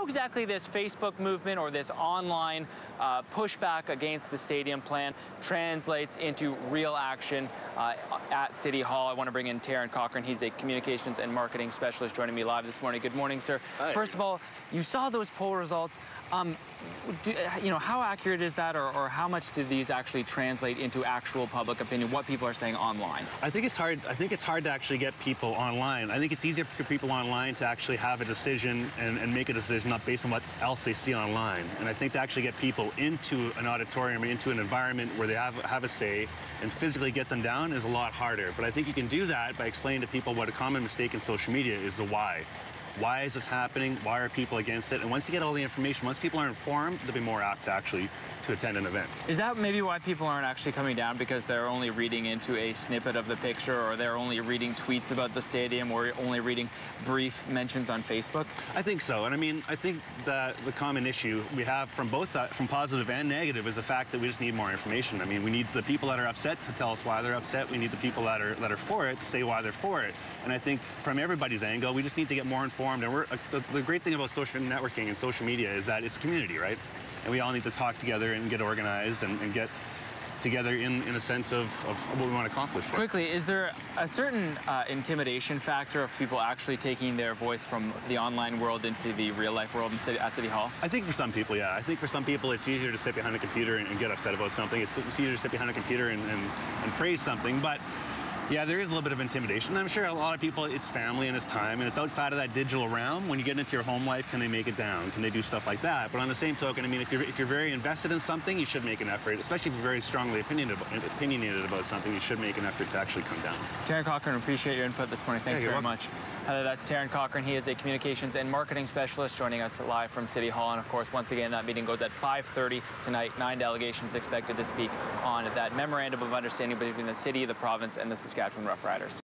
How exactly this Facebook movement or this online pushback against the stadium plan translates into real action at City Hall. I want to bring in Taron Cochrane. He's a communications and marketing specialist joining me live this morning. Good morning, sir. Hi. First of all, you saw those poll results. You know, how accurate is that, or how much do these actually translate into actual public opinion, what people are saying online? I think it's hard. I think it's hard to actually get people online. I think it's easier for people online to actually have a decision and make a decision not based on what else they see online. And I think to actually get people into an auditorium, into an environment where they have a say and physically get them down is a lot harder. But I think you can do that by explaining to people what a common mistake in social media is: the why. Why is this happening? Why are people against it? And once you get all the information, once people are informed, they'll be more apt to attend an event. Is that maybe why people aren't actually coming down, because they're only reading into a snippet of the picture, or they're only reading tweets about the stadium, or only reading brief mentions on Facebook? I think so. And I mean, I think that the common issue we have from both, from positive and negative, is the fact that we just need more information. I mean, we need the people that are upset to tell us why they're upset. We need the people that are for it to say why they're for it. And I think from everybody's angle, we just need to get more informed. And the great thing about social networking and social media is that it's community, right? And we all need to talk together and get organized and get together in a sense of what we want to accomplish. Quickly, is there a certain intimidation factor of people actually taking their voice from the online world into the real-life world at City Hall? I think for some people, yeah. I think for some people it's easier to sit behind a computer and get upset about something. It's easier to sit behind a computer and praise something. But yeah, there is a little bit of intimidation. I'm sure a lot of people, it's family and it's time, and it's outside of that digital realm. When you get into your home life, can they make it down? Can they do stuff like that? But on the same token, I mean, if you're very invested in something, you should make an effort, especially if you're very strongly opinionated about something, you should make an effort to actually come down. Taron Cochrane, appreciate your input this morning. Thanks very much. Hello, that's Taron Cochrane. He is a communications and marketing specialist joining us live from City Hall. And of course, once again, that meeting goes at 5:30 tonight. 9 delegations expected to speak on that memorandum of understanding between the city, the province, and the Saskatchewan Roughriders.